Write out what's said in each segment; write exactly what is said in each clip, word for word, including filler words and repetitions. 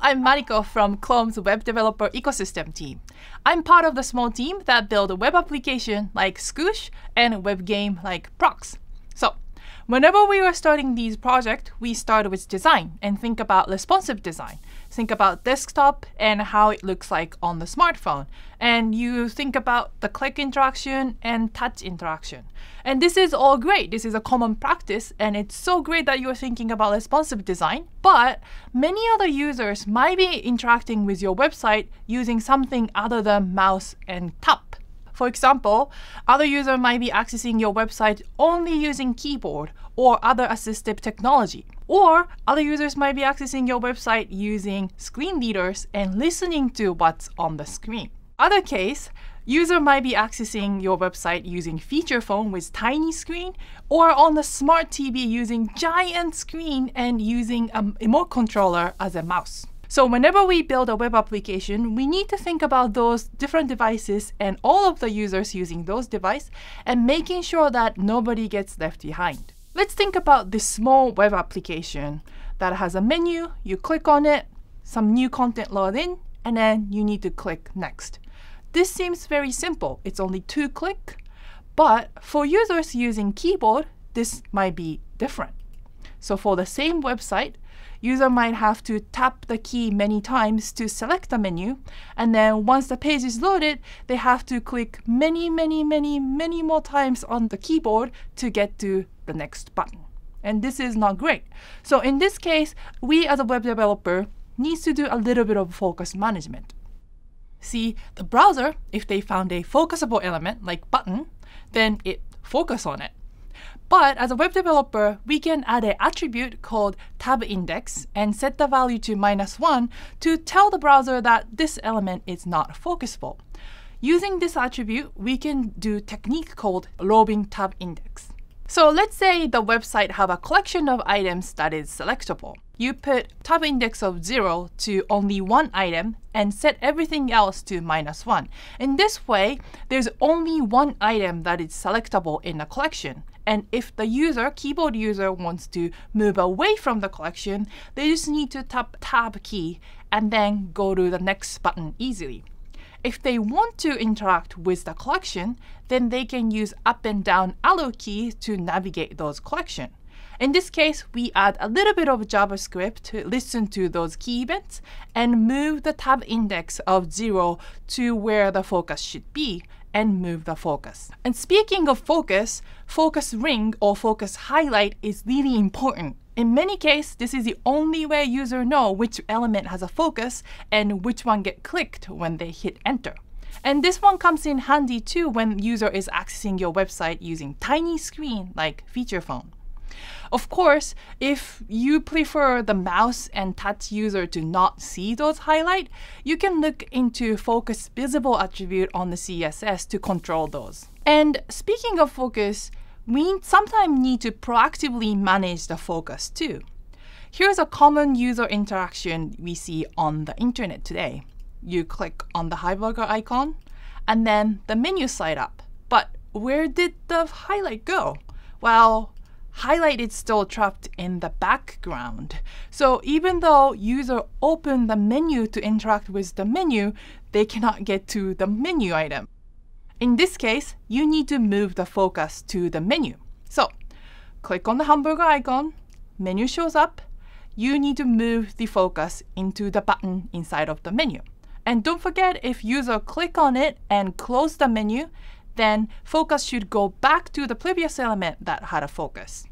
Hello, I'm Mariko from Clome's Web Developer Ecosystem team. I'm part of the small team that build a web application like Squoosh and a web game like PROXX. So, whenever we were starting these projects, we start with design and think about responsive design. Think about desktop and how it looks like on the smartphone. And you think about the click interaction and touch interaction. And this is all great. This is a common practice. And it's so great that you're thinking about responsive design. But many other users might be interacting with your website using something other than mouse and tap. For example, other users might be accessing your website only using keyboard or other assistive technology. Or other users might be accessing your website using screen readers and listening to what's on the screen. Other case, user might be accessing your website using feature phone with tiny screen or on the smart T V using giant screen and using a remote controller as a mouse. So whenever we build a web application, we need to think about those different devices and all of the users using those devices and making sure that nobody gets left behind. Let's think about this small web application that has a menu, you click on it, some new content load in, and then you need to click next. This seems very simple. It's only two clicks, but for users using keyboard, this might be different. So for the same website, user might have to tap the key many times to select the menu. And then once the page is loaded, they have to click many, many, many, many more times on the keyboard to get to the next button. And this is not great. So in this case, we as a web developer need to do a little bit of focus management. See, the browser, if they found a focusable element like button, then it focuses on it. But as a web developer, we can add an attribute called tabindex and set the value to minus one to tell the browser that this element is not focusable. Using this attribute, we can do a technique called roving tabindex. So let's say the website have a collection of items that is selectable. You put tab index of zero to only one item and set everything else to minus one. In this way, there's only one item that is selectable in the collection. And if the user, keyboard user, wants to move away from the collection, they just need to tap tab key and then go to the next button easily. If they want to interact with the collection, then they can use up and down arrow keys to navigate those collections. In this case, we add a little bit of JavaScript to listen to those key events and move the tab index of zero to where the focus should be and move the focus. And speaking of focus, focus ring or focus highlight is really important. In many cases, this is the only way users know which element has a focus and which one gets clicked when they hit enter. And this one comes in handy too when user is accessing your website using tiny screen like feature phone. Of course, if you prefer the mouse and touch user to not see those highlights, you can look into focus visible attribute on the C S S to control those. And speaking of focus, we sometimes need to proactively manage the focus too. Here's a common user interaction we see on the internet today. You click on the hamburger icon and then the menu slide up. But where did the highlight go? Well, highlight is still trapped in the background. So even though user open the menu to interact with the menu, they cannot get to the menu item. In this case, you need to move the focus to the menu. So click on the hamburger icon, menu shows up. You need to move the focus into the button inside of the menu. And don't forget, if user click on it and close the menu, then focus should go back to the previous element that had a focus.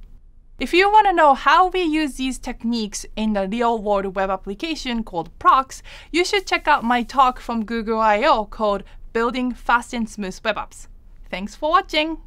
If you want to know how we use these techniques in the real-world web application called PROXX, you should check out my talk from Google I O called Building Fast and Smooth Web Apps. Thanks for watching!